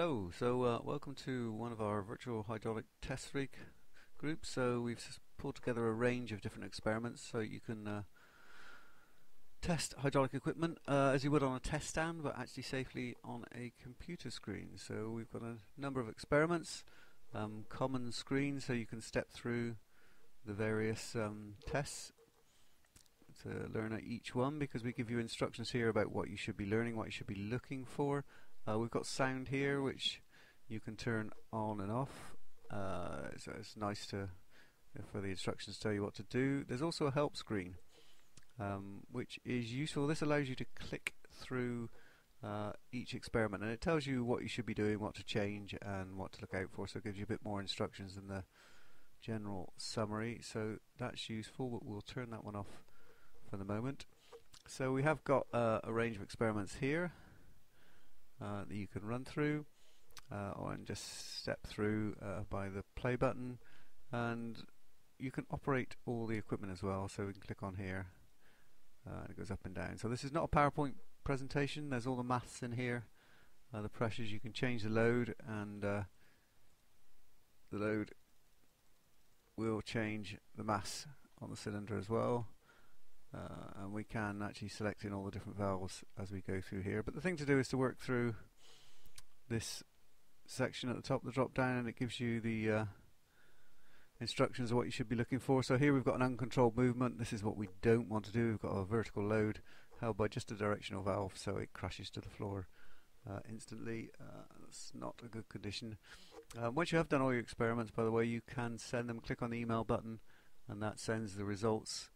Hello, so welcome to one of our virtual hydraulic test rig groups. So we've pulled together a range of different experiments so you can test hydraulic equipment as you would on a test stand, but actually safely on a computer screen. So we've got a number of experiments, common screen, so you can step through the various tests to learn at each one, because we give you instructions here about what you should be learning, what you should be looking for. We've got sound here, which you can turn on and off, so it's nice for the instructions to tell you what to do. There's also a help screen, which is useful. This allows you to click through each experiment, and it tells you what you should be doing, what to change, and what to look out for, so it gives you a bit more instructions than the general summary, so that's useful, but we'll turn that one off for the moment. So we have got a range of experiments here that you can run through or just step through by the play button, and you can operate all the equipment as well, so we can click on here and it goes up and down. So this is not a PowerPoint presentation, there's all the maths in here, the pressures, you can change the load, and the load will change the mass on the cylinder as well. And we can actually select in all the different valves as we go through here, but the thing to do is to work through this section at the top, the drop down, and it gives you the instructions of what you should be looking for. So here we've got an uncontrolled movement. This is what we don't want to do. We've got a vertical load held by just a directional valve, so it crashes to the floor instantly. That's not a good condition. Once you have done all your experiments, by the way, you can send them, click on the email button, and that sends the results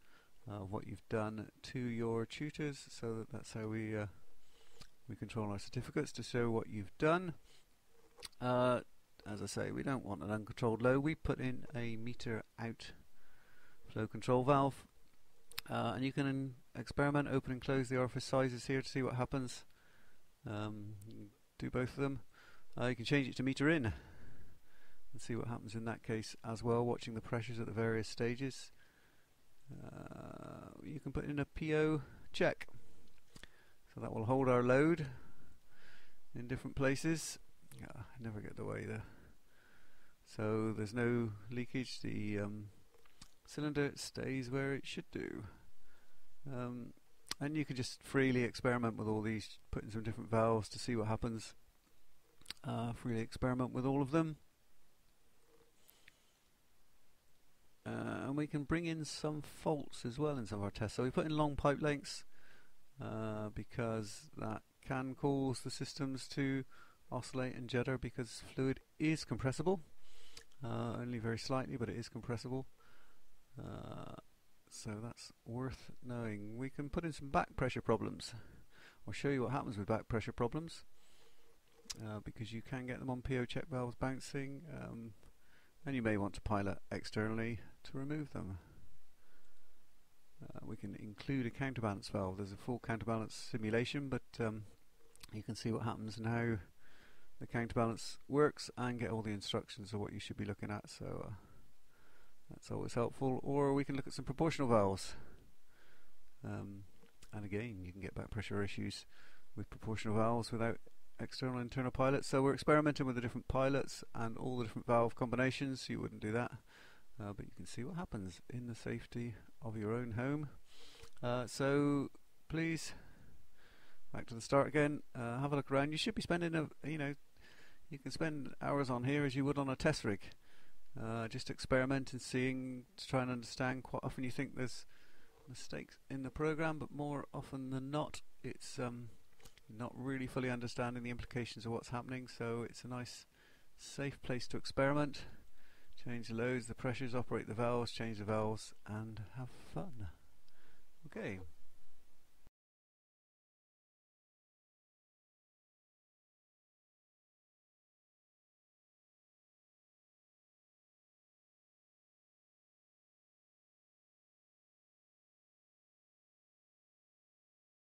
of what you've done to your tutors, so that's how we control our certificates, to show what you've done. As I say, we don't want an uncontrolled low. We put in a meter out flow control valve, and you can experiment, open and close the orifice sizes here to see what happens. Do both of them. You can change it to meter in and see what happens in that case as well, watching the pressures at the various stages. You can put in a PO check, so that will hold our load in different places. I never get the way there. So there's no leakage, the cylinder stays where it should do, and you can just freely experiment with all these, put in some different valves to see what happens. Freely experiment with all of them. And we can bring in some faults as well in some of our tests. So we put in long pipe lengths because that can cause the systems to oscillate and judder, because fluid is compressible, only very slightly, but it is compressible, so that's worth knowing. We can put in some back pressure problems. I'll show you what happens with back pressure problems, because you can get them on PO check valves bouncing, and you may want to pilot externally to remove them. We can include a counterbalance valve. There's a full counterbalance simulation, but you can see what happens and how the counterbalance works, and get all the instructions of what you should be looking at, so that's always helpful. Or we can look at some proportional valves, and again you can get back pressure issues with proportional valves without external and internal pilots. So we're experimenting with the different pilots and all the different valve combinations, so you wouldn't do that, but you can see what happens in the safety of your own home. So please, back to the start again, have a look around. You should be spending you can spend hours on here as you would on a test rig, just experimenting, seeing, to try and understand. Quite often you think there's mistakes in the program, but more often than not it's not really fully understanding the implications of what's happening, so it's a nice safe place to experiment, change the loads, the pressures, operate the valves, change the valves, and have fun. Okay.